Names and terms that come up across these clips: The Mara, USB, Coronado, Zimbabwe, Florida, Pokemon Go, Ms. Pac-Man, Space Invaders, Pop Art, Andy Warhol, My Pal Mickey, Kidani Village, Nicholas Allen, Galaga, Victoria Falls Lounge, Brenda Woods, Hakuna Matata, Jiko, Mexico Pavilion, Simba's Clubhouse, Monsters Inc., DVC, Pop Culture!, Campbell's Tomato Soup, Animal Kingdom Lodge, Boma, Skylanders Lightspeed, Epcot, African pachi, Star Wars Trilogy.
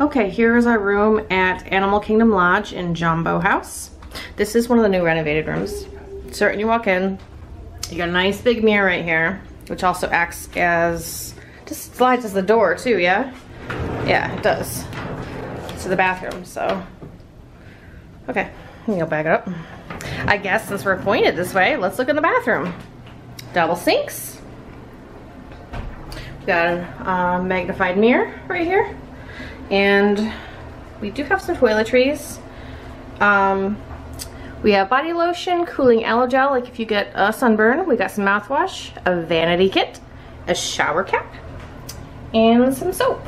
Okay, here is our room at Animal Kingdom Lodge in Jambo House. This is one of the new renovated rooms. So when you walk in, you got a nice big mirror right here, which also acts as, just slides as the door too, yeah? Yeah, it does. It's the bathroom, so. Okay, you'll back it up. I guess since we're pointed this way, let's look in the bathroom. Double sinks. We've got a magnified mirror right here. And we do have some toiletries. We have body lotion, cooling aerogel, like if you get a sunburn. We got some mouthwash, a vanity kit, a shower cap, and some soap.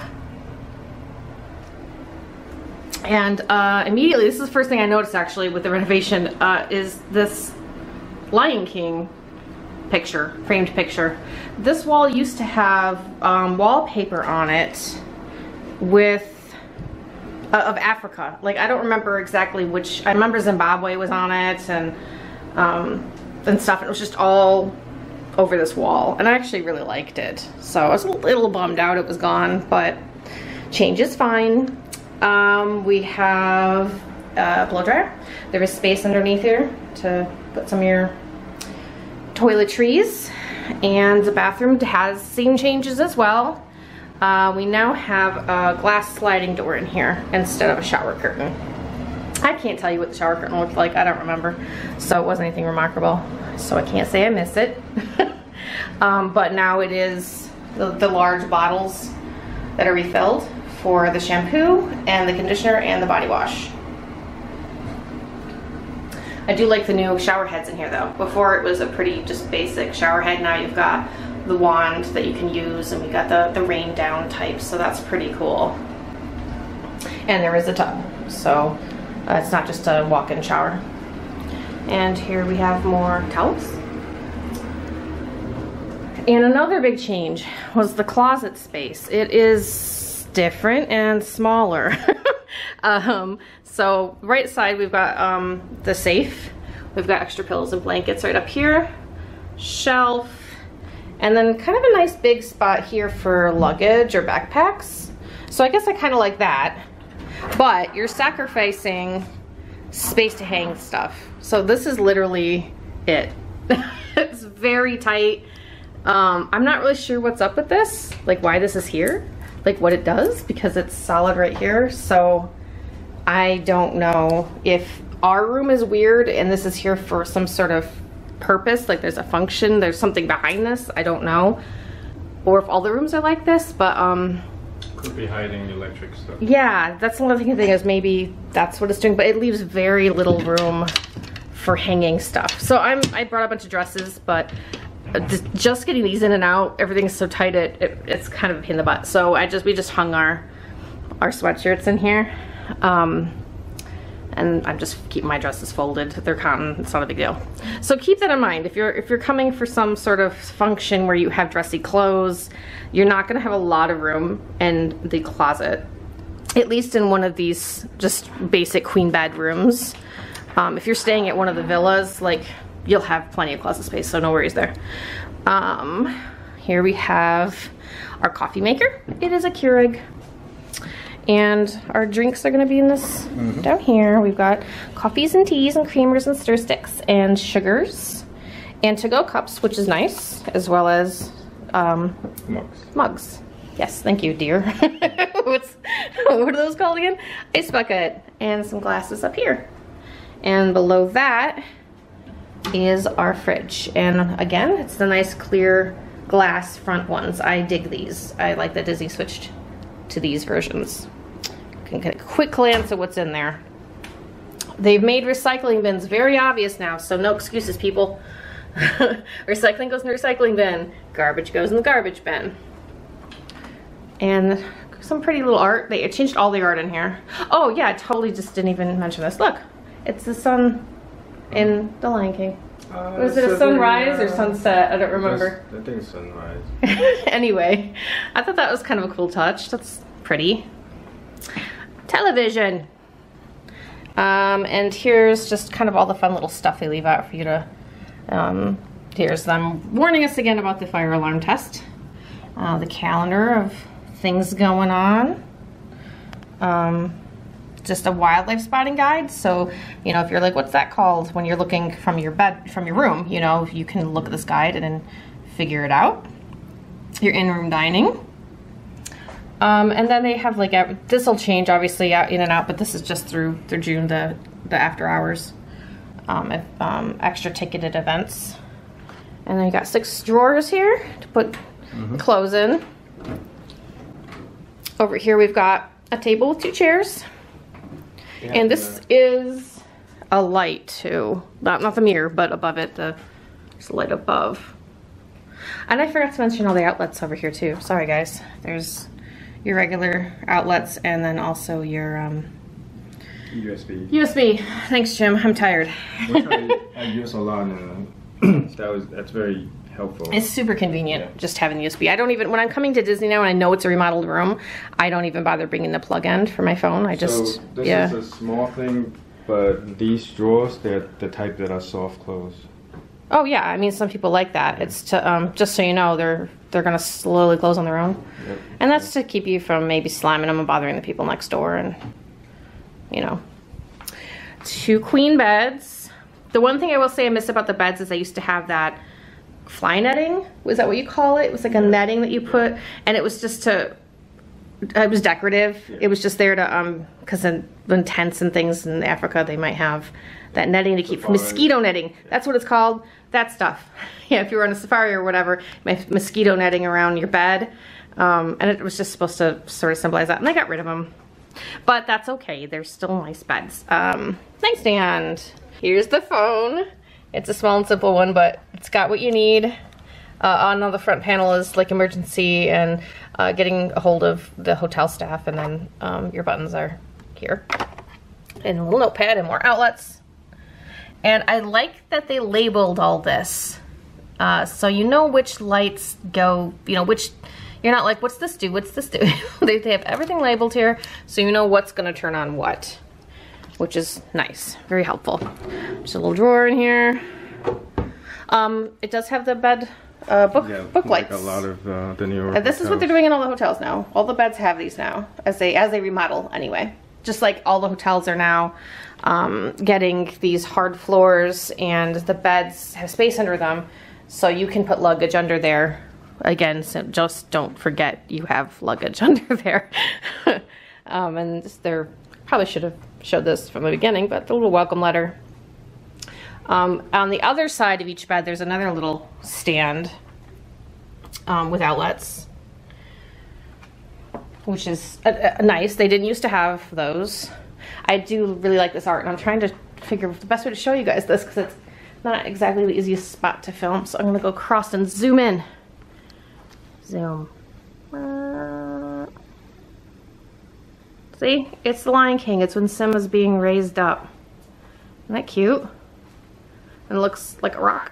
And immediately, this is the first thing I noticed actually with the renovation, is this Lion King picture, framed picture. This wall used to have wallpaper on it with of Africa. Like, I don't remember exactly which. I remember Zimbabwe was on it and stuff. It was just all over this wall, and I actually really liked it. So I was a little bummed out it was gone, but change is fine. We have a blow dryer. There is space underneath here to put some of your toiletries, and the bathroom has scene changes as well. We now have a glass sliding door in here instead of a shower curtain. I can't tell you what the shower curtain looked like. I don't remember, so it wasn't anything remarkable, so I can't say I miss it. But now it is the large bottles that are refilled for the shampoo and the conditioner and the body wash. I do like the new shower heads in here though. Before it was a pretty just basic shower head. Now you've got the wand that you can use, and we got the rain down type, so that's pretty cool. And there is a tub, so it's not just a walk-in shower. And here we have more towels. And another big change was the closet space. It is different and smaller. So right side we've got the safe, we've got extra pillows and blankets right up here, shelf, and then kind of a nice big spot here for luggage or backpacks. So I guess I kind of like that, but you're sacrificing space to hang stuff. So this is literally it. It's very tight. I'm not really sure what's up with this, like why this is here, like what it does, because it's solid right here. So I don't know if our room is weird and this is here for some sort of purpose, like there's a function, there's something behind this, I don't know. Or if all the rooms are like this, but could be hiding electric stuff. Yeah, that's another thing is maybe that's what it's doing, but it leaves very little room for hanging stuff. So I brought a bunch of dresses, but just getting these in and out, everything's so tight it's kind of a pain in the butt. So we just hung our sweatshirts in here, and I'm just keeping my dresses folded. They're cotton, it's not a big deal. So keep that in mind. If you're coming for some sort of function where you have dressy clothes, you're not gonna have a lot of room in the closet, at least in one of these just basic queen bed rooms. If you're staying at one of the villas, like, you'll have plenty of closet space, so no worries there. Here we have our coffee maker. It is a Keurig. And our drinks are gonna be in this down here. We've got coffees and teas and creamers and stir sticks and sugars and to-go cups, which is nice, as well as mugs. Yes, thank you, dear. What are those called again? Ice bucket and some glasses up here. And below that is our fridge, and again it's the nice clear glass front ones. I dig these. I like that Disney switched to these versions. You can get a quick glance at what's in there. They've made recycling bins very obvious now, so no excuses, people. Recycling goes in the recycling bin, garbage goes in the garbage bin. And some pretty little art. They changed all the art in here. Oh yeah, I totally just didn't even mention this. Look, it's the sun in the Lion King. Was it a sunrise or sunset? I don't remember. I think it's sunrise. Anyway, I thought that was kind of a cool touch. That's pretty. Television. And here's just kind of all the fun little stuff they leave out for you to. Here's them warning us again about the fire alarm test. The calendar of things going on. just a wildlife spotting guide. So, you know, if you're like, what's that called? When you're looking from your bed, from your room, you know, you can look at this guide and then figure it out. Your in-room dining. And then they have like, this will change obviously out in and out, but this is just through June, the after hours, extra ticketed events. And then you got 6 drawers here to put clothes in. Over here we've got a table with 2 chairs. Yeah, and this is a light too. Not the mirror, but above it, there's a light above. And I forgot to mention all the outlets over here too. Sorry guys. There's your regular outlets and then also your USB. USB. Thanks Jim. I'm tired. I use a lot now. That's very helpful. It's super convenient, yeah. Just having the USB. I don't even, when I'm coming to Disney now and I know it's a remodeled room, I don't even bother bringing the plug end for my phone. This is a small thing, but these drawers, they're the type that are soft close. Oh yeah, I mean some people like that. It's to, just so you know, they're gonna slowly close on their own. Yep. And that's to keep you from maybe slamming them and bothering the people next door and, you know. 2 queen beds. The one thing I will say I miss about the beds is I used to have that fly netting. Was that what you call it? It was like a netting that you put, and it was just to, it was decorative. Yeah. It was just there to, because in tents and things in Africa, they might have that netting to keep, mosquito netting. That's what it's called, that stuff. Yeah, if you were on a safari or whatever, mosquito netting around your bed. And it was just supposed to sort of symbolize that, and I got rid of them. But that's okay, they're still nice beds. Nightstand. Here's the phone. It's a small and simple one, but it's got what you need. On the front panel is like emergency and getting a hold of the hotel staff, and then your buttons are here. And a little notepad and more outlets. And I like that they labeled all this. So you know which lights go, you know, which, you're not like, what's this do, what's this do? They have everything labeled here, so you know what's gonna turn on what. Which is nice, very helpful. Just a little drawer in here. It does have the bed book lights. Like a lot of the newer. This is what they're doing in all the hotels now. All the beds have these now, as they remodel anyway. Just like all the hotels are now getting these hard floors, and the beds have space under them, so you can put luggage under there. Again, so just don't forget you have luggage under there. And they're. Probably should have showed this from the beginning, but the little welcome letter. On the other side of each bed, there's another little stand with outlets, which is nice. They didn't used to have those. I do really like this art, and I'm trying to figure out the best way to show you guys this because it's not exactly the easiest spot to film. So I'm gonna go across and zoom in. Zoom. See, it's the Lion King. It's when Simba's being raised up. Isn't that cute? And it looks like a rock.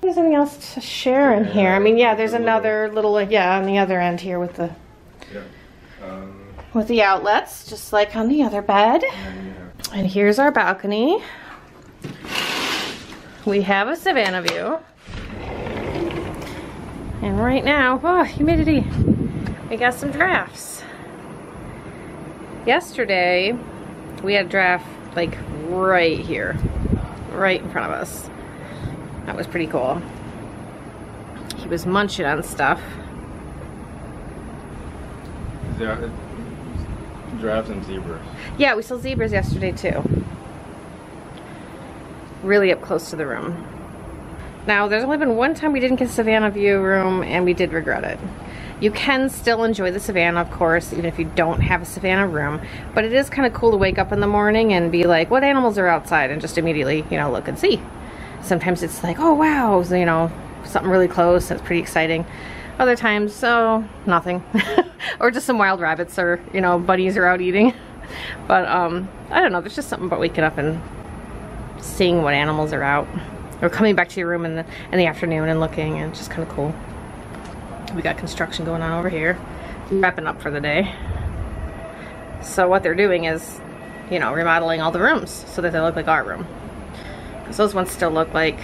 There's anything else to share in here? I mean, yeah, there's another little, on the other end here with the with the outlets, just like on the other bed. And here's our balcony. We have a savannah view. And right now, oh, humidity. We got some drafts. Yesterday, we had a draft like right here, right in front of us. That was pretty cool. He was munching on stuff. Giraffes and zebras. Yeah, we saw zebras yesterday too. Really up close to the room. Now, there's only been one time we didn't get Savannah View room, and we did regret it. You can still enjoy the savannah, of course, even if you don't have a savannah room, but it is kind of cool to wake up in the morning and be like, what animals are outside, and just immediately, you know, look and see. Sometimes it's like, oh wow, so, you know, something really close, and it's pretty exciting. Other times, so, nothing. Or just some wild rabbits or, you know, bunnies are out eating. But, I don't know, there's just something about waking up and seeing what animals are out. Or coming back to your room in the afternoon and looking, and it's just kind of cool. We got construction going on over here, wrapping up for the day. So what they're doing is, you know, remodeling all the rooms so that they look like our room. Because those ones still look like,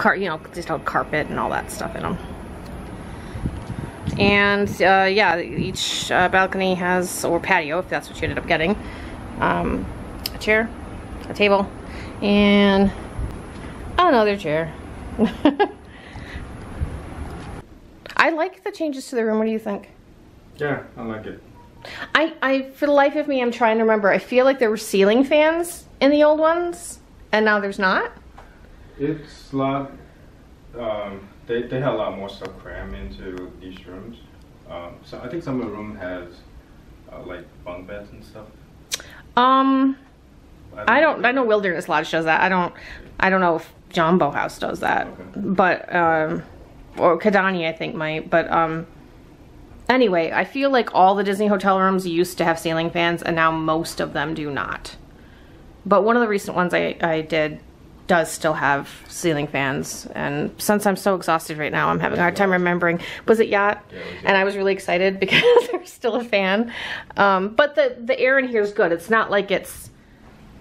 just all carpet and all that stuff in them. And yeah, each balcony has, or patio if that's what you ended up getting, a chair, a table, and another chair. I like the changes to the room. What do you think? Yeah, I like it. I for the life of me, I'm trying to remember. I feel like there were ceiling fans in the old ones, and now there's not. It's a lot. They had a lot more stuff crammed into these rooms. So I think some of the room has like bunk beds and stuff. I know Wilderness Lodge does that. I don't know if Jambo House does that. Okay. But or Kidani, I think might. But anyway, I feel like all the Disney hotel rooms used to have ceiling fans, and now most of them do not. But one of the recent ones I did does still have ceiling fans, and since I'm so exhausted right now, I'm having a hard time remembering. Was it Yacht? Yeah, it was Yacht. And I was really excited because there's still a fan. But the air in here is good. It's not like it's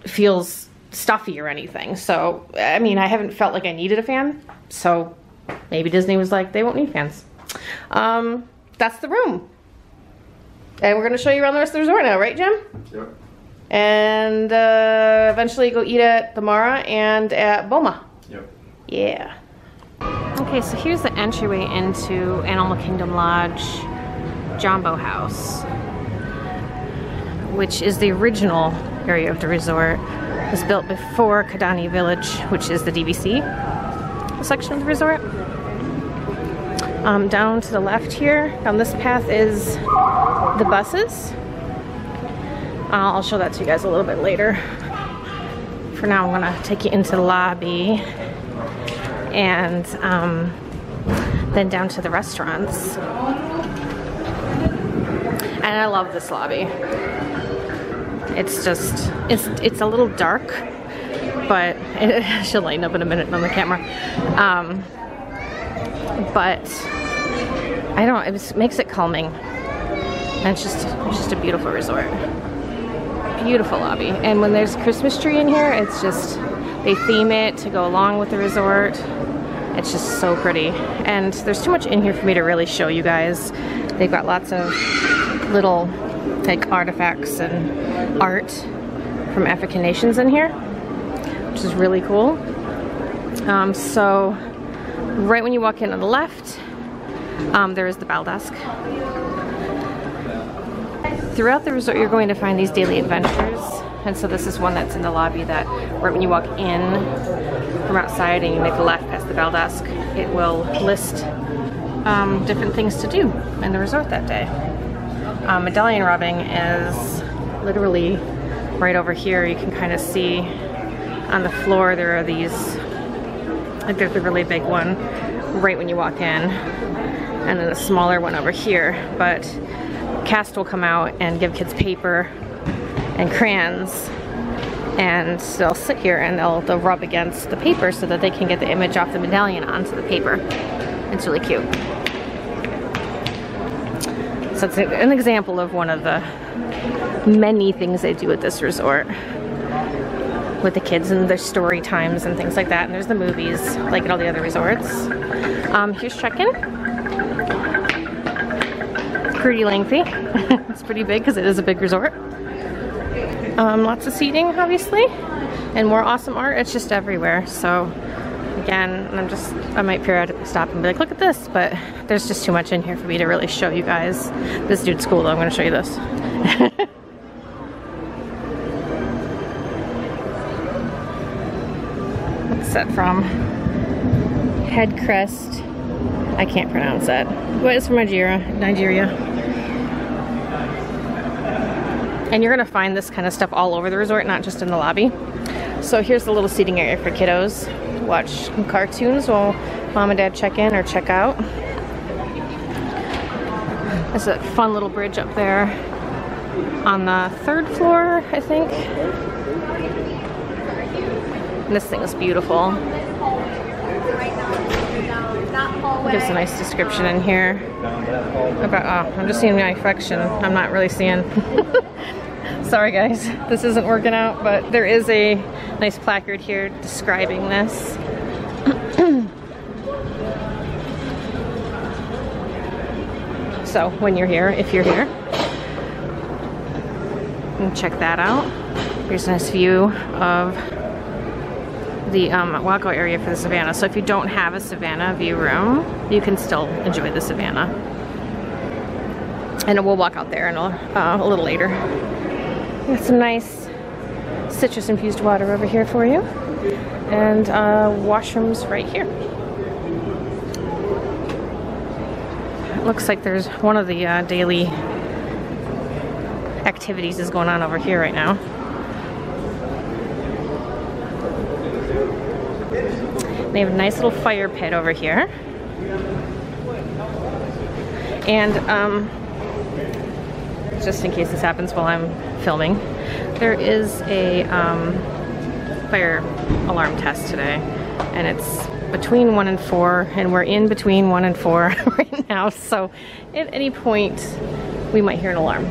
feels stuffy or anything. So, I mean, I haven't felt like I needed a fan. So maybe Disney was like, they won't need fans. That's the room. And we're gonna show you around the rest of the resort now, right, Jim? Yep. And eventually go eat at the Mara and at Boma. Yep. Yeah. Okay, so here's the entryway into Animal Kingdom Lodge Jambo House, which is the original area of the resort. It was built before Kidani Village, which is the DVC section of the resort. Down to the left here, down this path is the buses. I'll show that to you guys a little bit later. For now, I'm gonna take you into the lobby and then down to the restaurants. And I love this lobby. It's just, it's a little dark, but it should lighten up in a minute on the camera. But I don't, it makes it calming. And it's just a beautiful resort. Beautiful lobby. And when there's a Christmas tree in here, it's just, they theme it to go along with the resort. It's just so pretty. And there's too much in here for me to really show you guys. They've got lots of little like artifacts and art from African nations in here, which is really cool. So right when you walk in on the left, there is the bow desk. Throughout the resort, you're going to find these daily adventures, and so this is one that's in the lobby that right when you walk in from outside and you make a left past the bell desk, it will list different things to do in the resort that day. Medallion rubbing is literally right over here. You can kind of see on the floor there are these, like there's a really big one right when you walk in, and then a smaller one over here, but Cast will come out and give kids paper and crayons, and they'll sit here and they'll rub against the paper so that they can get the image off the medallion onto the paper. It's really cute. So it's an example of one of the many things they do at this resort with the kids and their story times and things like that. And there's the movies like at all the other resorts. Here's check-in. Pretty lengthy. It's pretty big because it is a big resort. Lots of seating, obviously, and more awesome art. It's just everywhere. So again, I might periodically stop and be like, look at this, but there's just too much in here for me to really show you guys. This dude's cool though, I'm gonna show you this. What's that from? Head crest. I can't pronounce that. But it's from Nigeria. And you're gonna find this kind of stuff all over the resort, not just in the lobby. So here's the little seating area for kiddos. Watch cartoons while mom and dad check in or check out. There's a fun little bridge up there on the third floor, I think. And this thing is beautiful. Gives a nice description in here about, I'm just seeing my reflection. I'm not really seeing. Sorry guys, this isn't working out, but there is a nice placard here describing this. So when you're here, if you're here, you can check that out. Here's a nice view of the walkout area for the Savannah. So if you don't have a Savannah view room, you can still enjoy the Savannah. And we'll walk out there in a little later. Got some nice citrus infused water over here for you. And washrooms right here. It looks like there's one of the daily activities is going on over here right now. They have a nice little fire pit over here. And just in case this happens while I'm filming, there is a fire alarm test today, and it's between 1 and 4, and we're in between 1 and 4 right now, so at any point we might hear an alarm.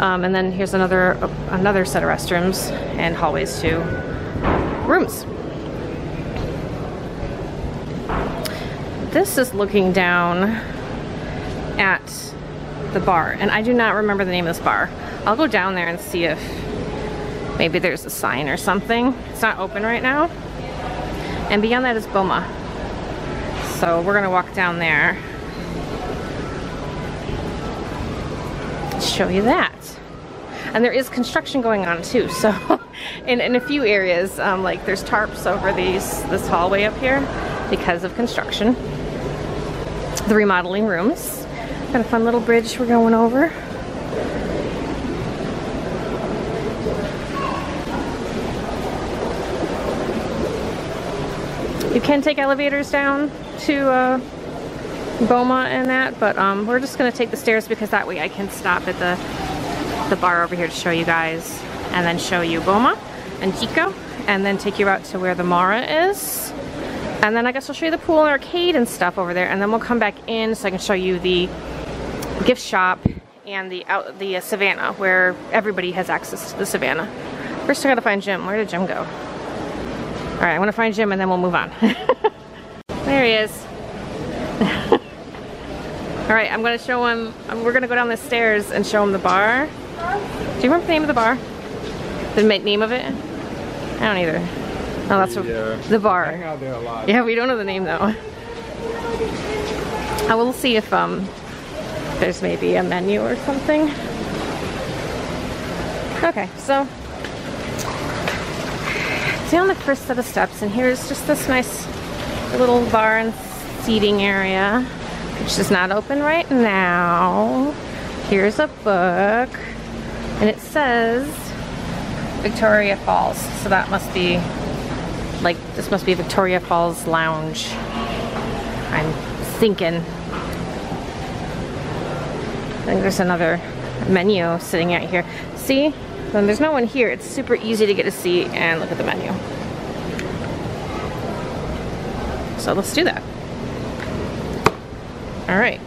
And then here's another set of restrooms and hallways to rooms. This is looking down at the bar, and I do not remember the name of this bar. I'll go down there and see if maybe there's a sign or something. It's not open right now. And beyond that is Boma. So we're gonna walk down there. Show you that. And there is construction going on too, so in a few areas, like there's tarps over this hallway up here because of construction. The remodeling rooms. Got a fun little bridge we're going over. You can take elevators down to Boma and that, but we're just gonna take the stairs because that way I can stop at the bar over here to show you guys, and then show you Boma and Jiko, and then take you out to where the Mara is, and then I guess I'll show you the pool and arcade and stuff over there, and then we'll come back in so I can show you the gift shop and the Savannah, where everybody has access to the Savannah. First I gotta find Jim. Where did Jim go? All right, I want to find Jim and then we'll move on. There he is. All right, I'm going to show him, we're going to go down the stairs and show him the bar. Do you remember the name of the bar? The name of it? I don't either. Oh, that's the bar. Hang out there a lot. Yeah, we don't know the name though. I will see if there's maybe a menu or something. Okay, so down the first set of steps, and here's just this nice little bar and seating area, which is not open right now. Here's a book, and it says Victoria Falls, so that must be like, this must be Victoria Falls Lounge, I'm thinking. I think there's another menu sitting out here. See? Then there's no one here. It's super easy to get a seat and look at the menu. So let's do that. All right.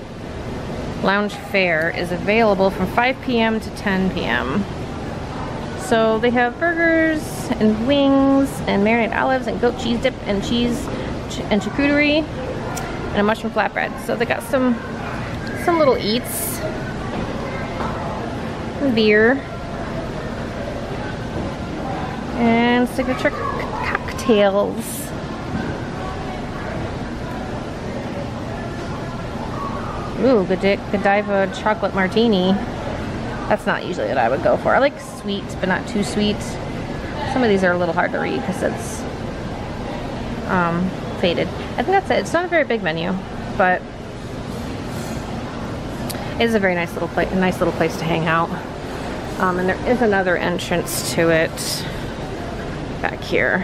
Lounge fare is available from 5 p.m. to 10 p.m. So they have burgers and wings and marinated olives and goat cheese dip and charcuterie and a mushroom flatbread. So they got some little eats, beer, and signature cocktails. Ooh, Godiva chocolate martini. That's not usually what I would go for. I like sweet, but not too sweet. Some of these are a little hard to read because it's faded. I think that's it. It's not a very big menu, but it is a very nice little place. A nice little place to hang out. And there is another entrance to it back here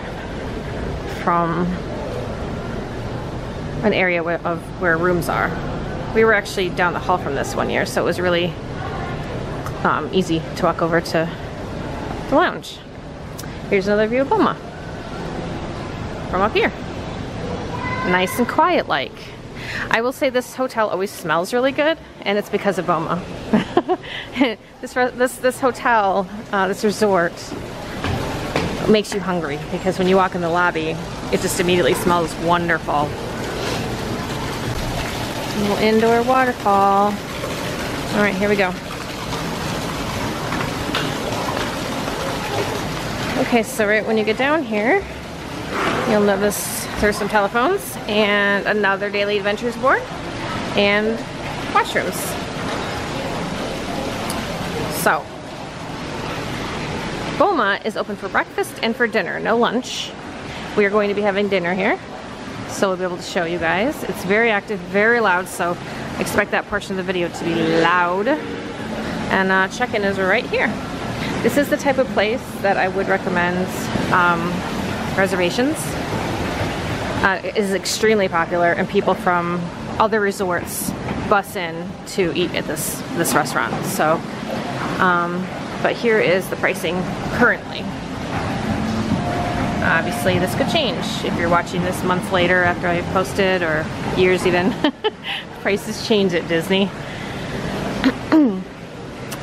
from an area of where rooms are. We were actually down the hall from this one year, so it was really easy to walk over to the lounge. Here's another view of Boma from up here. Nice and quiet like. I will say this hotel always smells really good, and it's because of Boma. This hotel, this resort, makes you hungry because when you walk in the lobby, it just immediately smells wonderful. A little indoor waterfall. All right, here we go. Okay, so right when you get down here, you'll notice there's some telephones and another Daily Adventures board and washrooms. So, Boma is open for breakfast and for dinner, no lunch. We are going to be having dinner here, so we'll be able to show you guys. It's very active, very loud, so expect that portion of the video to be loud. And check-in is right here. This is the type of place that I would recommend reservations. It is extremely popular, and people from other resorts bus in to eat at this restaurant. So, but here is the pricing currently. Obviously, this could change if you're watching this months later after I've posted, or years even. Prices change at Disney.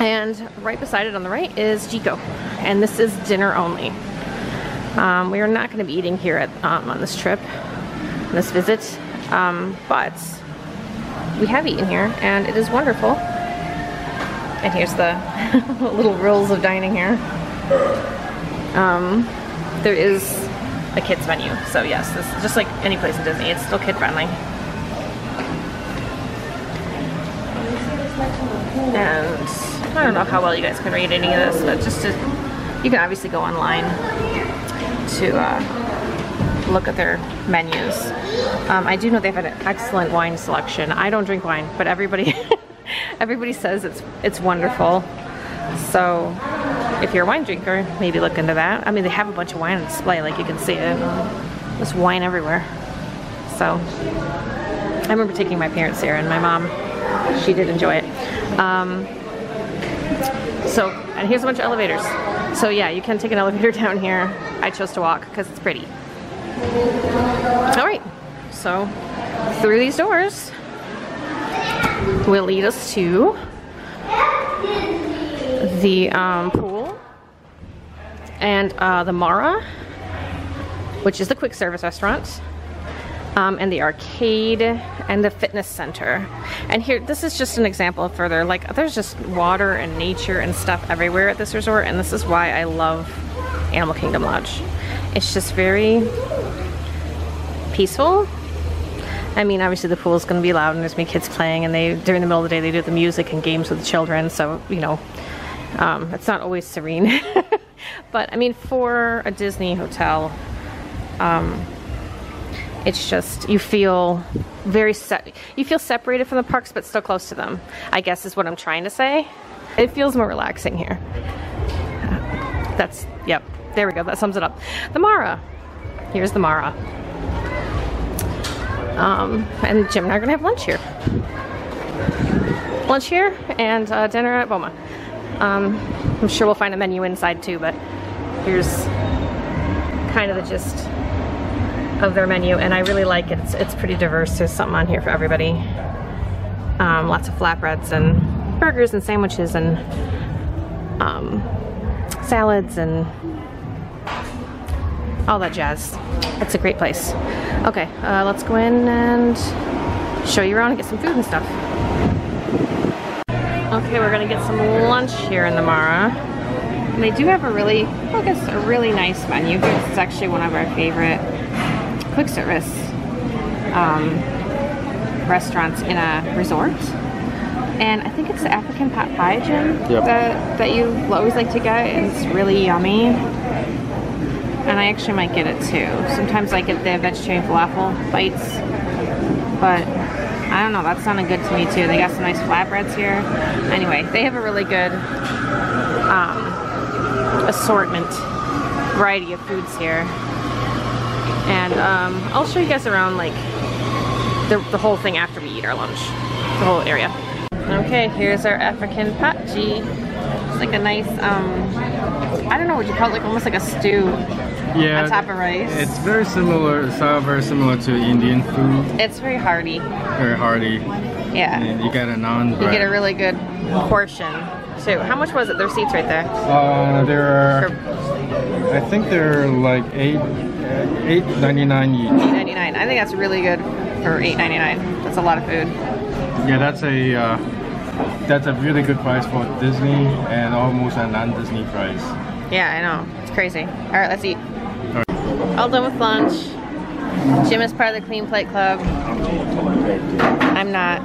And right beside it on the right is Jiko, and this is dinner only. We are not going to be eating here at, on this trip, this visit, but we have eaten here, and it is wonderful. And here's the little rules of dining here. There is a kids menu, so yes, this is just like any place in Disney, it's still kid friendly. And I don't know how well you guys can read any of this, but just to, you can obviously go online to look at their menus. I do know they've had an excellent wine selection. I don't drink wine, but everybody says it's wonderful. So if you're a wine drinker, maybe look into that. I mean, they have a bunch of wine on display, like you can see it. There's wine everywhere. So I remember taking my parents here, and my mom, she did enjoy it. So, and here's a bunch of elevators. So yeah, you can take an elevator down here. I chose to walk because it's pretty. All right, so through these doors will lead us to the pool and the Mara, which is the quick service restaurant, and the arcade and the fitness center. And here, this is just an example further. Like, there's just water and nature and stuff everywhere at this resort, and this is why I love Animal Kingdom Lodge. It's just very peaceful. I mean, obviously the pool is going to be loud, and there's going to be kids playing, and they, during the middle of the day, they do the music and games with the children, so, you know, it's not always serene. But I mean, for a Disney hotel, it's just, you feel separated from the parks, but still close to them, I guess is what I'm trying to say. It feels more relaxing here. That's, yep, there we go, that sums it up. The Mara, here's the Mara. And Jim and I are gonna have lunch here. Lunch here, and dinner at Boma. I'm sure we'll find a menu inside too, but here's kind of the gist of their menu, and I really like it. It's pretty diverse. There's something on here for everybody. Lots of flatbreads and burgers and sandwiches and salads and all that jazz. It's a great place. Okay, let's go in and show you around and get some food and stuff. Okay, we're gonna get some lunch here in the Mara. And they do have a really, I guess, a really nice menu. This is actually one of our favorite quick service restaurants in a resort, and I think it's the African pachi, Jim, yep, that you always like to get, and it's really yummy. And I actually might get it too. Sometimes I get the vegetarian falafel bites, but I don't know, that sounded good to me too. They got some nice flatbreads here. Anyway, they have a really good assortment, variety of foods here. And I'll show you guys around, like, the whole thing after we eat our lunch, the whole area. Okay, here's our African pachi. It's like a nice, I don't know what you call it, like almost like a stew, yeah, on top of rice. It's very similar, to Indian food. It's very hearty. Very hearty. Yeah. And you get a naan bread. You get a really good portion too. How much was it? Their seats right there. There are, I think they're like $8.99 each. $8.99. I think that's really good for $8.99. That's a lot of food. Yeah, that's a that's a really good price for Disney and almost a non-Disney price. Yeah, I know. It's crazy. Alright, let's eat. All right. All done with lunch. Jim is part of the Clean Plate Club. I'm not.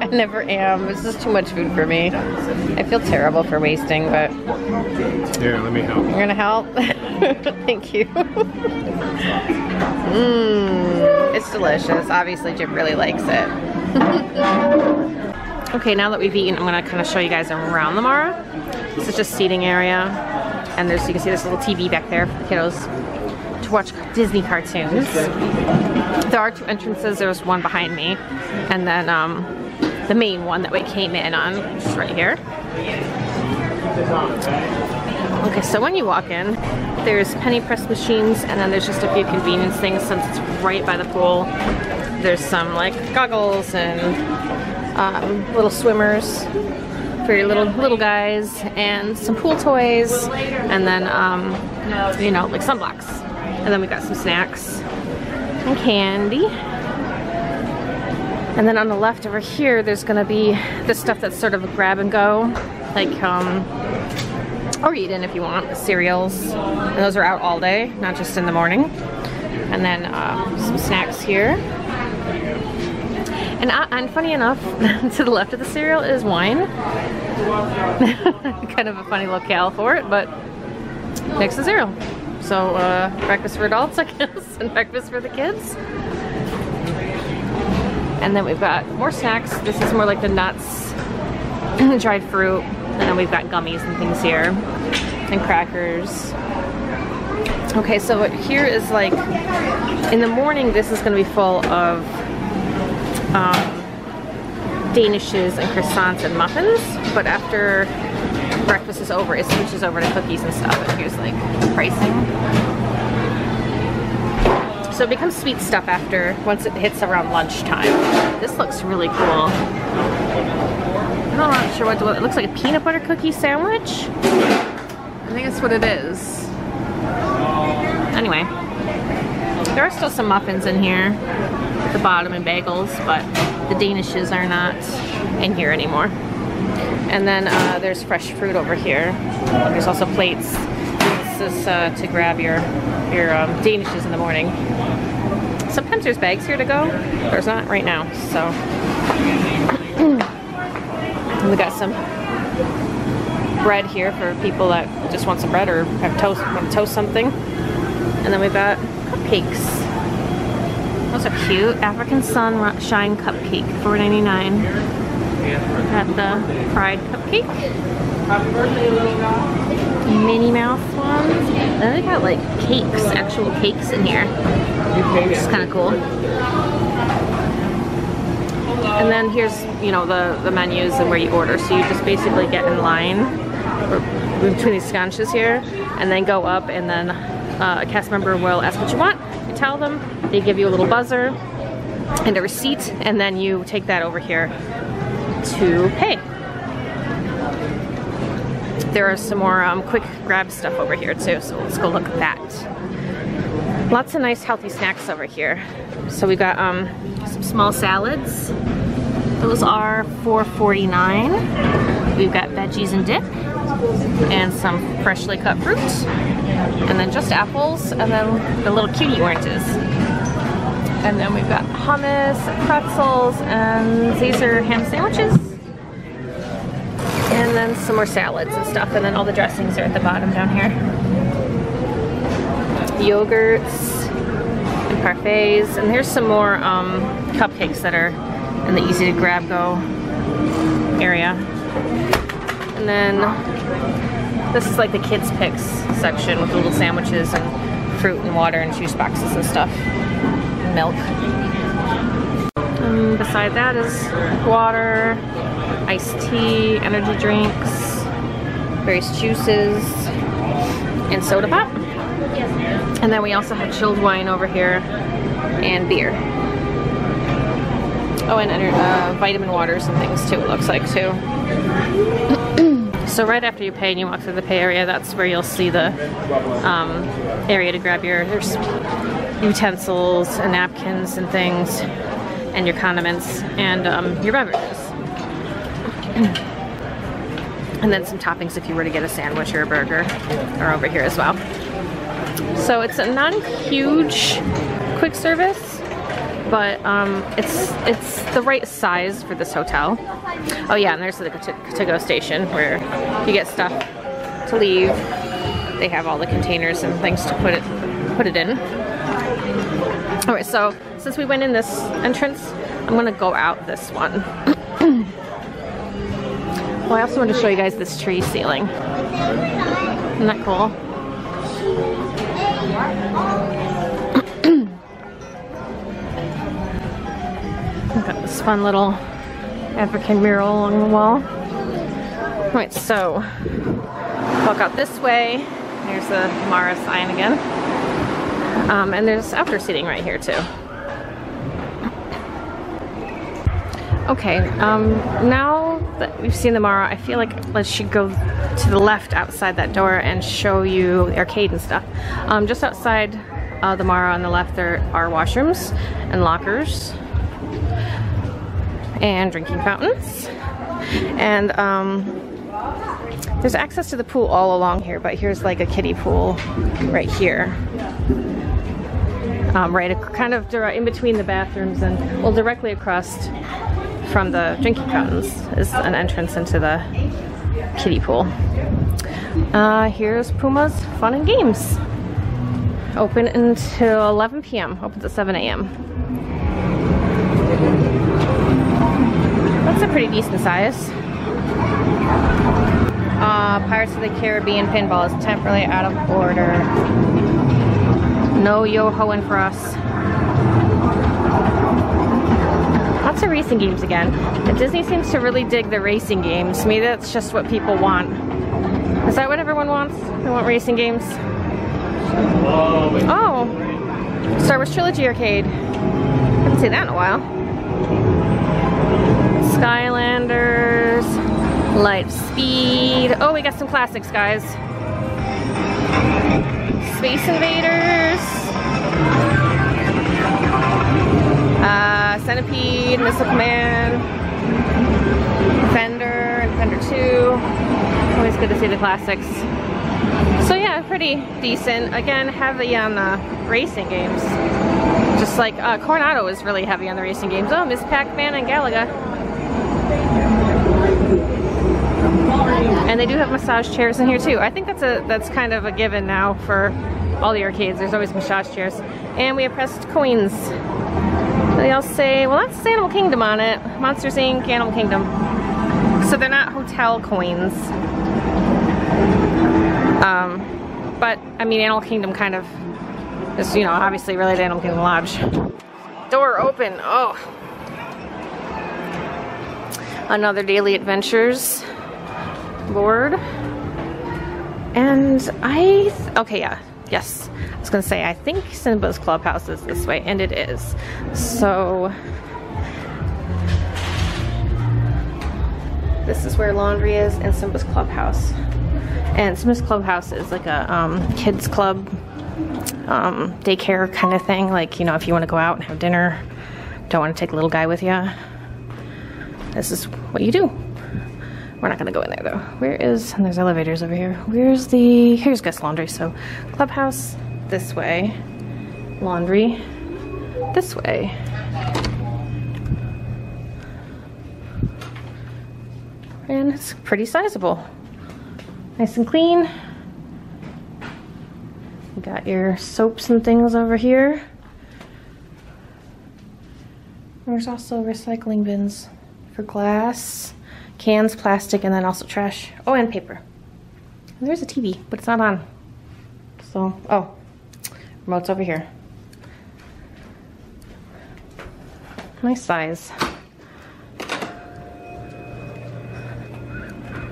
I never am. This is too much food for me. I feel terrible for wasting, but... Here, let me help. You're gonna help? Thank you. Mmm. It's delicious. Obviously, Jim really likes it. Okay, now that we've eaten, I'm gonna kind of show you guys around the Mara. This is just seating area, and there's, you can see this little TV back there for the kiddos to watch Disney cartoons. There are two entrances. There's one behind me, and then the main one that we came in on, which is right here. Okay, so when you walk in, there's penny press machines, and then there's just a few convenience things since it's right by the pool. There's some like goggles and little swimmers for your little guys, and some pool toys, and then you know, like sunblocks, and then we got some snacks and candy. And then on the left over here, there's gonna be this stuff that's sort of a grab and go, like or eat in if you want, cereals, and those are out all day, not just in the morning. And then some snacks here. And funny enough, to the left of the cereal is wine. Kind of a funny locale for it, but next to cereal. So breakfast for adults, I guess, and breakfast for the kids. And then we've got more snacks. This is more like the nuts, dried fruit, and then we've got gummies and things here, and crackers. Okay, so here is like, in the morning, this is gonna be full of danishes and croissants and muffins, but after breakfast is over, it switches over to cookies and stuff. And here's like pricing. So it becomes sweet stuff after, once it hits around lunchtime. This looks really cool. I'm not sure what to look. It looks like a peanut butter cookie sandwich. I think that's what it is. Anyway, there are still some muffins in here. The bottom and bagels, but the danishes are not in here anymore. And then there's fresh fruit over here. There's also plates. This is to grab your danishes in the morning. Sometimes there's bags here to go. There's not right now, so. We got some bread here for people that just want some bread or have toast, want to toast something. And then we've got cupcakes. Those are cute. African Sunshine Cupcake, $4.99. Got the fried cupcake. Happy birthday, little guy. Minnie Mouse one. And then they got like cakes, actual cakes in here, which is kind of cool. And then here's, you know, the menus and where you order. So you just basically get in line or between these sconches here, and then go up, and then a cast member will ask what you want. You tell them, they give you a little buzzer and a receipt, and then you take that over here to pay. There are some more quick grab stuff over here too, so let's go look at that. Lots of nice healthy snacks over here. So we got some small salads. Those are $4.49. We've got veggies and dip, and some freshly cut fruit, and then just apples, and then the little cutie oranges. And then we've got hummus, pretzels, and these are ham sandwiches. And then some more salads and stuff, and then all the dressings are at the bottom down here. Yogurts and parfaits, and here's some more cupcakes that are in the easy to grab go area. And then this is like the kids picks section with little sandwiches and fruit and water and juice boxes and stuff, and milk. And beside that is water, iced tea, energy drinks, various juices, and soda pop. And then we also have chilled wine over here and beer. Oh, and vitamin waters and things too, it looks like too. So right after you pay and you walk through the pay area, that's where you'll see the area to grab your utensils and napkins and things, and your condiments and your beverages. And then some toppings if you were to get a sandwich or a burger are over here as well. So it's a not a huge quick service, but it's the right size for this hotel. Oh yeah, and there's the to-go station where you get stuff to leave. They have all the containers and things to put it in. All right, so since we went in this entrance, I'm gonna go out this one. Well, I also want to show you guys this tree ceiling. Isn't that cool? We've got this fun little African mural along the wall. All right, so walk out this way. There's the Mara sign again. And there's outdoor seating right here too. Okay, now that we've seen the Mara, I feel like I should go to the left outside that door and show you the arcade and stuff. Just outside the Mara on the left there are washrooms and lockers and drinking fountains. And there's access to the pool all along here, but here's like a kiddie pool right here. Right kind of in between the bathrooms and, well, directly across from the drinking fountains is an entrance into the kiddie pool. Here's Puma's Fun and Games. Open until 11 p.m. Opens at 7 a.m. That's a pretty decent size. Pirates of the Caribbean pinball is temporarily out of order. No yo-hoing for us. Lots of racing games again. But Disney seems to really dig the racing games. Maybe that's just what people want. Is that what everyone wants? They want racing games? Oh! Star Wars Trilogy Arcade. Haven't seen that in a while. Skylanders Lightspeed. Oh, we got some classics, guys. Space Invaders, Centipede, Ms. Pac-Man, Defender, and Defender 2. Always good to see the classics. So yeah, pretty decent. Again, heavy on the racing games. Just like Coronado is really heavy on the racing games. Oh, Ms. Pac-Man and Galaga. And they do have massage chairs in here too. I think that's kind of a given now for all the arcades. There's always massage chairs. And we have pressed coins. They all say, well, that's Animal Kingdom on it. Monsters Inc., Animal Kingdom. So they're not hotel coins. But, I mean, Animal Kingdom kind of is, you know, obviously related to Animal Kingdom Lodge. Door open, oh. Another Daily Adventures board. And okay, yeah, yes. I was gonna say, I think Simba's Clubhouse is this way, and it is. So, this is where laundry is, and Simba's Clubhouse. And Simba's Clubhouse is like a kids club, daycare kind of thing. Like, you know, if you wanna go out and have dinner, don't wanna take a little guy with you, this is what you do. We're not gonna go in there though. Where is, and there's elevators over here. Where's the, here's guest laundry. So Clubhouse this way, laundry this way. And it's pretty sizable. Nice and clean. You got your soaps and things over here. There's also recycling bins for glass. Cans, plastic, and then also trash. Oh, and paper. And there's a TV, but it's not on. So, oh, remote's over here. Nice size.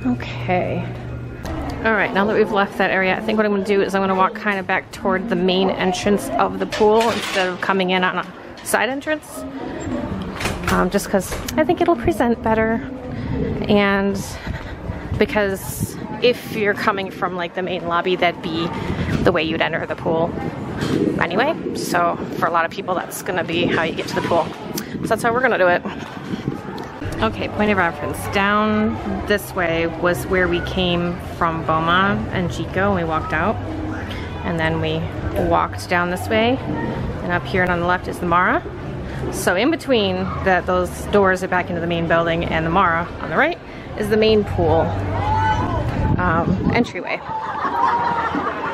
Okay. All right, now that we've left that area, I think what I'm gonna do is I'm gonna walk kind of back toward the main entrance of the pool instead of coming in on a side entrance. Just because I think it'll present better. And because if you're coming from like the main lobby, that'd be the way you'd enter the pool anyway. So for a lot of people, that's gonna be how you get to the pool. So that's how we're gonna do it. Okay, point of reference. Down this way was where we came from Boma and Jiko, and we walked out. And then we walked down this way. And up here and on the left is the Mara. So in between those doors that back into the main building and the Mara on the right is the main pool entryway.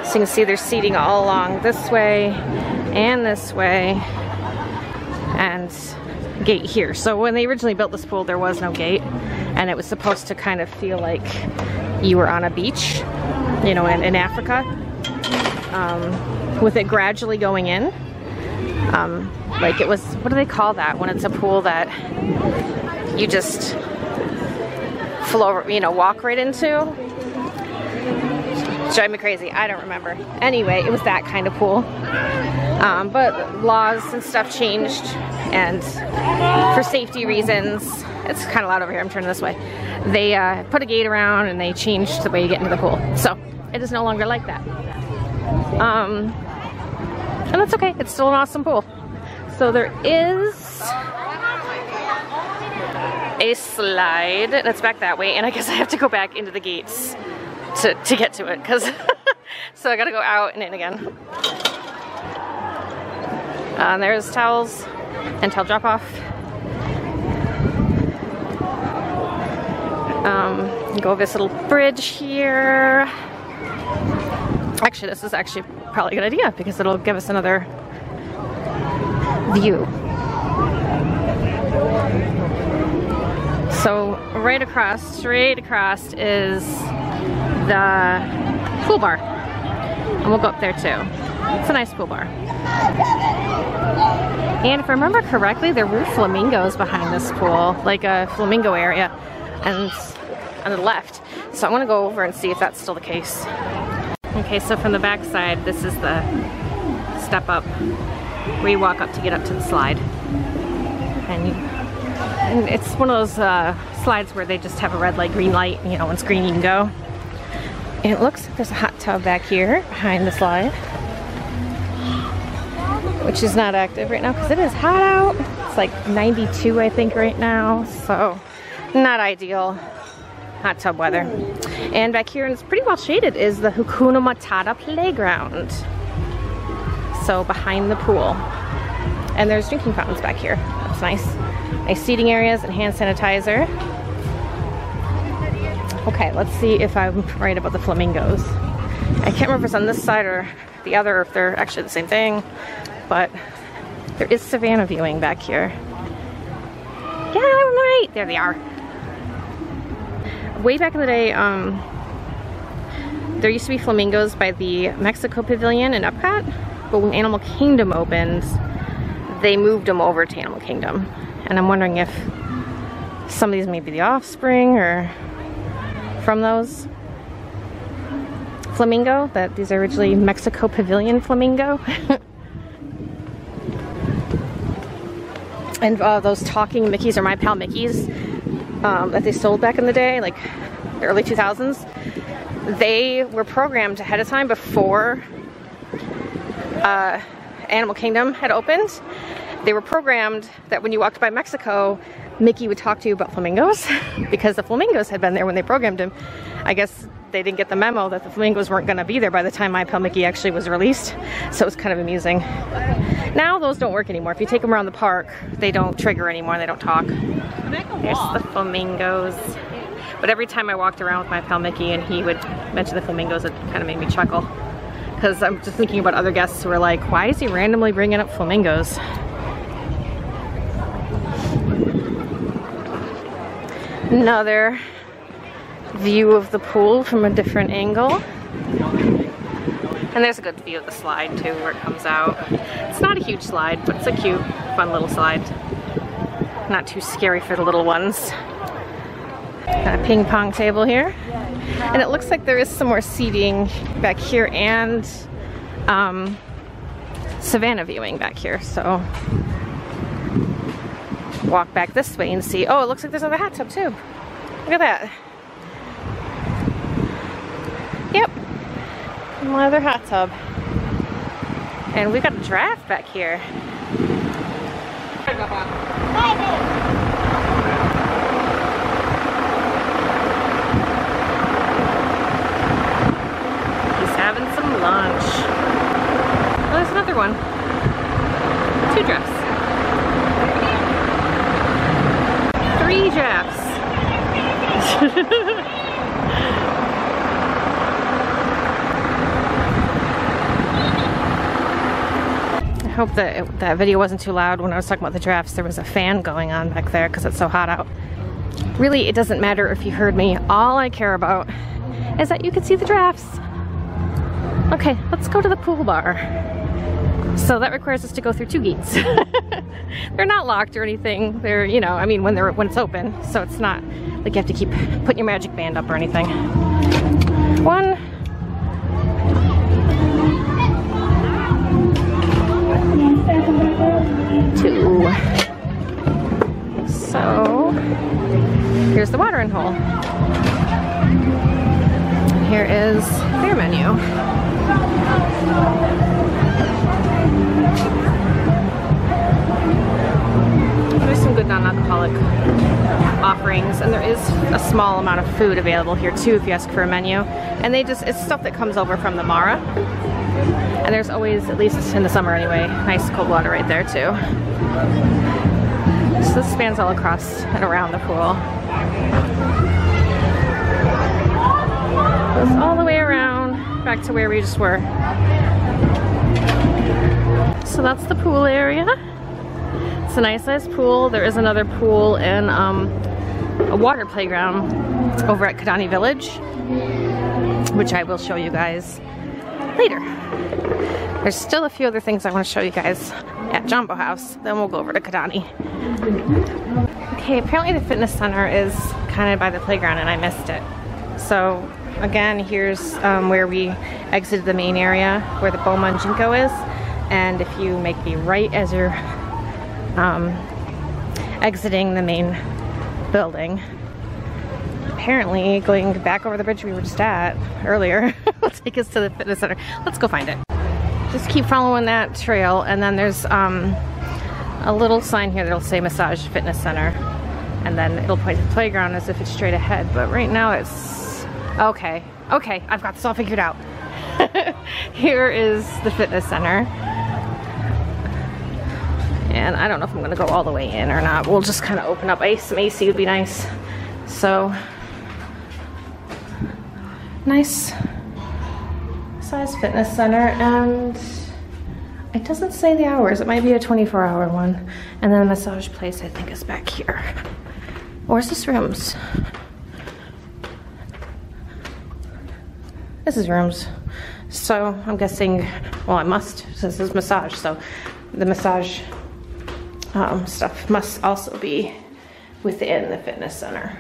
So you can see there's seating all along this way and this way and gate here. So when they originally built this pool, there was no gate, and it was supposed to kind of feel like you were on a beach, you know, in Africa, with it gradually going in. Like it was, what do they call that? When it's a pool that you just flow, you know, walk right into. Drive me crazy, I don't remember. Anyway, it was that kind of pool. But laws and stuff changed, and for safety reasons, it's kind of loud over here, I'm turning this way. They put a gate around and they changed the way you get into the pool. So it is no longer like that. And that's okay, it's still an awesome pool. So there is a slide that's back that way, and I guess I have to go back into the gates to get to it, because so I gotta go out and in again. And there's towels and towel drop off. Go over this little bridge here. Actually, this is actually probably a good idea because it'll give us another view. So right across, straight across is the pool bar, and we'll go up there too. It's a nice pool bar. And if I remember correctly, there were flamingos behind this pool, like a flamingo area, and on the left. So I want to go over and see if that's still the case. Okay, so from the back side, this is the step up where you walk up to get up to the slide. And it's one of those slides where they just have a red light, green light, you know, once green you can go. And it looks like there's a hot tub back here behind the slide, which is not active right now because it is hot out. It's like 92, I think, right now, so not ideal hot tub weather. And back here, and it's pretty well shaded, is the Hakuna Matata playground. So behind the pool. And there's drinking fountains back here. That's nice. Nice seating areas and hand sanitizer. Okay, let's see if I'm right about the flamingos. I can't remember if it's on this side or the other, or if they're actually the same thing, but there is savannah viewing back here. Yeah, I'm right! There they are. Way back in the day, there used to be flamingos by the Mexico Pavilion in Epcot, but when Animal Kingdom opened, they moved them over to Animal Kingdom. And I'm wondering if some of these may be the offspring, or from those flamingo, that these are originally Mexico Pavilion flamingo. And those talking Mickeys, or My Pal Mickeys, that they sold back in the day, like the early 2000s, they were programmed ahead of time before Animal Kingdom had opened. They were programmed that when you walked by Mexico, Mickey would talk to you about flamingos because the flamingos had been there when they programmed him. I guess they didn't get the memo that the flamingos weren't going to be there by the time My Pal Mickey actually was released, so it was kind of amusing. Now those don't work anymore. If you take them around the park, they don't trigger anymore, they don't talk. There's the flamingos. But every time I walked around with My Pal Mickey and he would mention the flamingos, it kind of made me chuckle. Because I'm just thinking about other guests who are like, why is he randomly bringing up flamingos? Another view of the pool from a different angle. And there's a good view of the slide too, where it comes out. It's not a huge slide, but it's a cute, fun little slide. Not too scary for the little ones. Got a ping pong table here. And it looks like there is some more seating back here and savannah viewing back here, so. Walk back this way and see. Oh, it looks like there's another hot tub too. Look at that. Yep, another hot tub. And we've got a giraffe back here. one. Two drafts. Three drafts. I hope that video wasn't too loud when I was talking about the drafts. There was a fan going on back there because it's so hot out. Really, it doesn't matter if you heard me. All I care about is that you can see the drafts. Okay, let's go to the pool bar. So that requires us to go through two gates. They're not locked or anything. They're, you know, I mean when it's open. So it's not like you have to keep putting your magic band up or anything. One. Two. So here's the watering hole. Here is their menu. There's some good non-alcoholic offerings, and there is a small amount of food available here too if you ask for a menu. And it's stuff that comes over from the Mara. And there's always, at least in the summer anyway, nice cold water right there too. So this spans all across and around the pool. Goes all the way around back to where we just were. So that's the pool area. It's a nice sized pool. There is another pool and a water playground over at Kidani Village, which I will show you guys later. There's still a few other things I want to show you guys at Jambo House, then we'll go over to Kidani. Okay, apparently the fitness center is kind of by the playground and I missed it. So again, here's where we exited the main area where the Boma and Jiko is, and if you make the right as you're exiting the main building, apparently going back over the bridge we were just at earlier will take us to the fitness center. Let's go find it. Just keep following that trail, and then there's a little sign here that'll say Massage Fitness Center, and then it'll point to the playground as if it's straight ahead, but right now it's... Okay, I've got this all figured out. Here is the fitness center, and I don't know if I'm gonna go all the way in or not. We'll just kind of open up. Some AC would be nice. So nice size fitness center, and it doesn't say the hours. It might be a 24-hour one. And then the massage place I think is back here. Or is this rooms? This is rooms. So I'm guessing, well, I must, since this is massage, so the massage stuff must also be within the fitness center.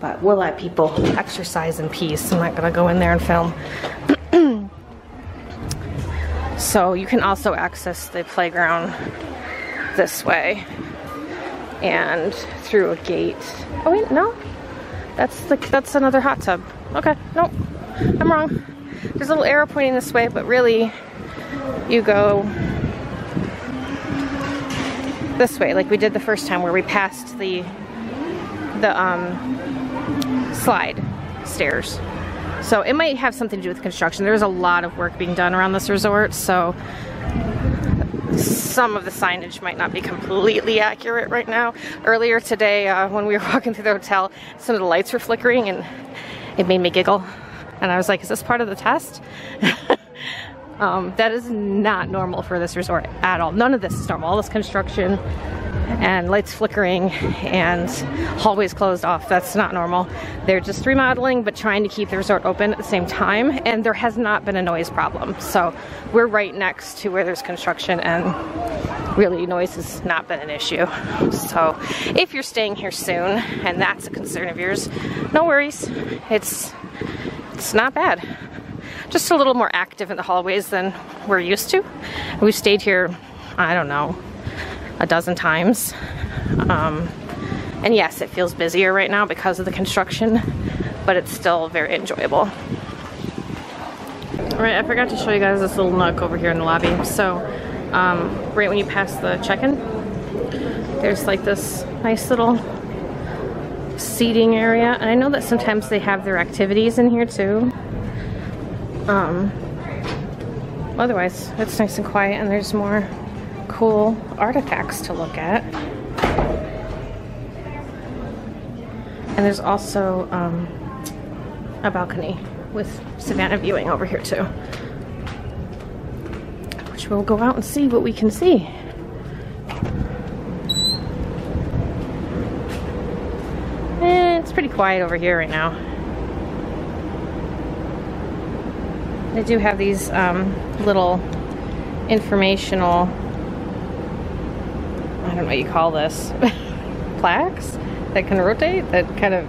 But we'll let people exercise in peace. I'm not gonna go in there and film. So you can also access the playground this way and through a gate. Oh wait, no, that's another hot tub. Okay, nope, I'm wrong. There's a little arrow pointing this way, but really you go this way, like we did the first time where we passed the slide stairs. So it might have something to do with construction. There's a lot of work being done around this resort, so some of the signage might not be completely accurate right now. Earlier today when we were walking through the hotel, some of the lights were flickering and it made me giggle, and I was like, is this part of the test? That is not normal for this resort at all. None of this is normal. All this construction and lights flickering and hallways closed off, that's not normal. They're just remodeling but trying to keep the resort open at the same time, and there has not been a noise problem. So we're right next to where there's construction, and really noise has not been an issue. So if you're staying here soon and that's a concern of yours, no worries. It's not bad. Just a little more active in the hallways than we're used to. We've stayed here, I don't know, a dozen times, and yes, it feels busier right now because of the construction, but it's still very enjoyable. Alright, I forgot to show you guys this little nook over here in the lobby. So right when you pass the check-in, there's like this nice little seating area, and I know that sometimes they have their activities in here too. Otherwise, it's nice and quiet and there's more cool artifacts to look at. And there's also a balcony with Savannah viewing over here too. Which we'll go out and see what we can see. It's pretty quiet over here right now. They do have these little informational, I don't know what you call this, plaques that can rotate, that kind of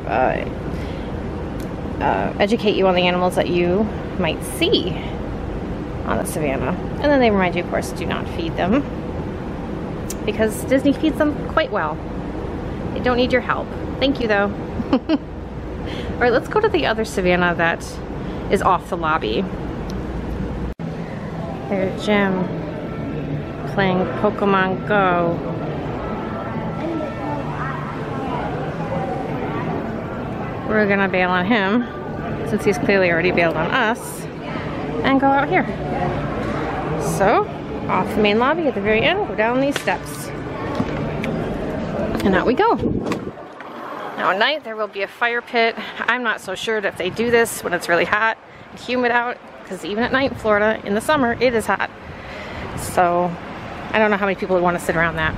educate you on the animals that you might see on the savannah. And then they remind you, of course, do not feed them, because Disney feeds them quite well. They don't need your help. Thank you, though. All right, let's go to the other savannah that is off the lobby. There's Jim playing Pokemon Go. We're gonna bail on him, since he's clearly already bailed on us, and go out here. So, off the main lobby at the very end, go down these steps. And out we go. Now at night there will be a fire pit. I'm not so sure if they do this when it's really hot and humid out, because even at night in Florida in the summer it is hot. So I don't know how many people would want to sit around that.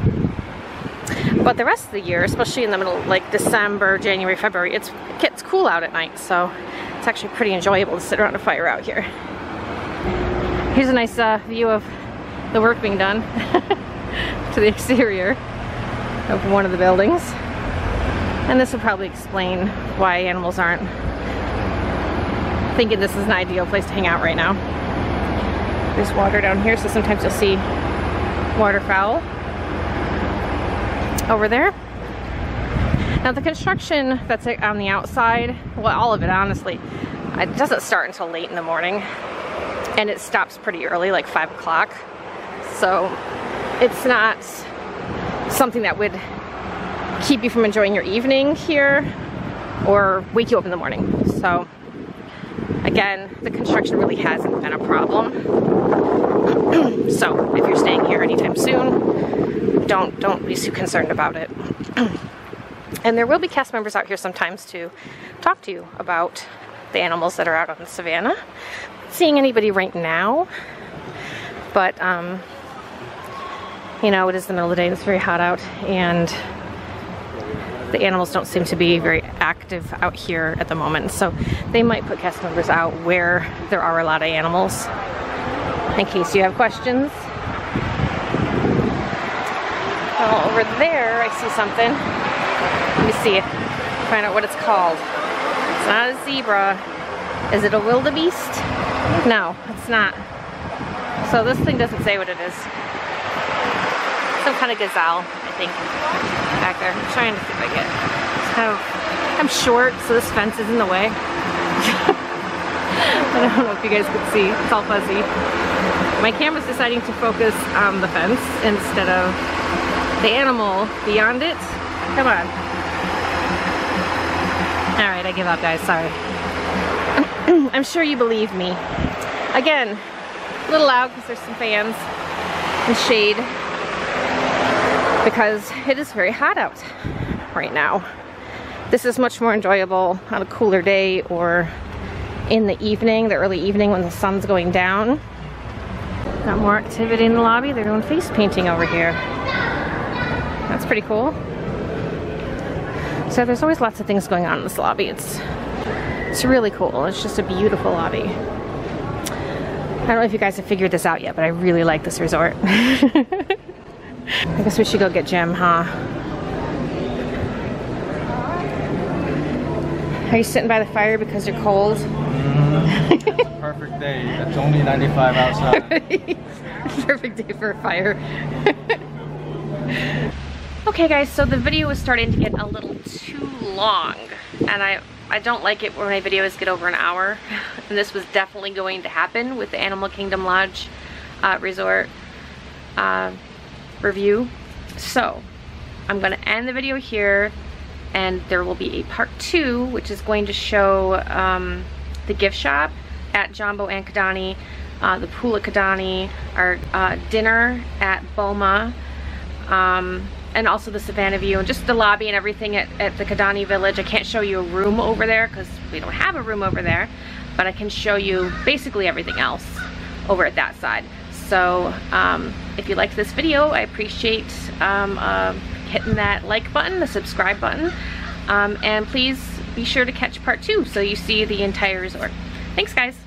But the rest of the year, especially in the middle, like December, January, February, it gets cool out at night, so it's actually pretty enjoyable to sit around a fire out here. Here's a nice view of the work being done to the exterior of one of the buildings. And this will probably explain why animals aren't thinking this is an ideal place to hang out right now. There's water down here, so sometimes you'll see waterfowl over there. Now the construction that's on the outside, well, all of it honestly, it doesn't start until late in the morning, and it stops pretty early, like 5 o'clock. So it's not something that would keep you from enjoying your evening here or wake you up in the morning. So again, the construction really hasn't been a problem. So if you're staying here anytime soon, don't be too concerned about it. And there will be cast members out here sometimes to talk to you about the animals that are out on the savannah. Not seeing anybody right now, but you know, it is the middle of the day, it's very hot out, and the animals don't seem to be very active out here at the moment, so they might put cast members out where there are a lot of animals, in case you have questions. Oh, over there I see something. Let me see, find out what it's called. It's not a zebra. Is it a wildebeest? No, it's not. So this thing doesn't say what it is. Some kind of gazelle, I think. Back there. I'm trying to see if I get I'm short, so this fence is in the way. I don't know if you guys can see. It's all fuzzy. My camera's deciding to focus on the fence instead of the animal beyond it. Come on. Alright, I give up, guys. Sorry. I'm sure you believe me. Again, a little loud because there's some fans and shade, because it is very hot out right now. This is much more enjoyable on a cooler day or in the evening, the early evening when the sun's going down. Got more activity in the lobby. They're doing face painting over here. That's pretty cool. So there's always lots of things going on in this lobby. It's really cool. It's just a beautiful lobby. I don't know if you guys have figured this out yet, but I really like this resort. I guess we should go get Jim, huh? Are you sitting by the fire because you're cold? It's a perfect day. It's only 95 outside. Perfect day for a fire. Okay guys, so the video is starting to get a little too long, and I don't like it when my videos get over an hour, and this was definitely going to happen with the Animal Kingdom Lodge resort review. So I'm going to end the video here, and there will be a part 2, which is going to show the gift shop at Jambo and Kidani the pool at Kidani, our dinner at Boma, and also the Savannah View, and just the lobby and everything at the Kidani Village. I can't show you a room over there because we don't have a room over there, but I can show you basically everything else over at that side. So if you liked this video, I appreciate hitting that like button, the subscribe button, and please be sure to catch part 2 so you see the entire resort. Thanks, guys.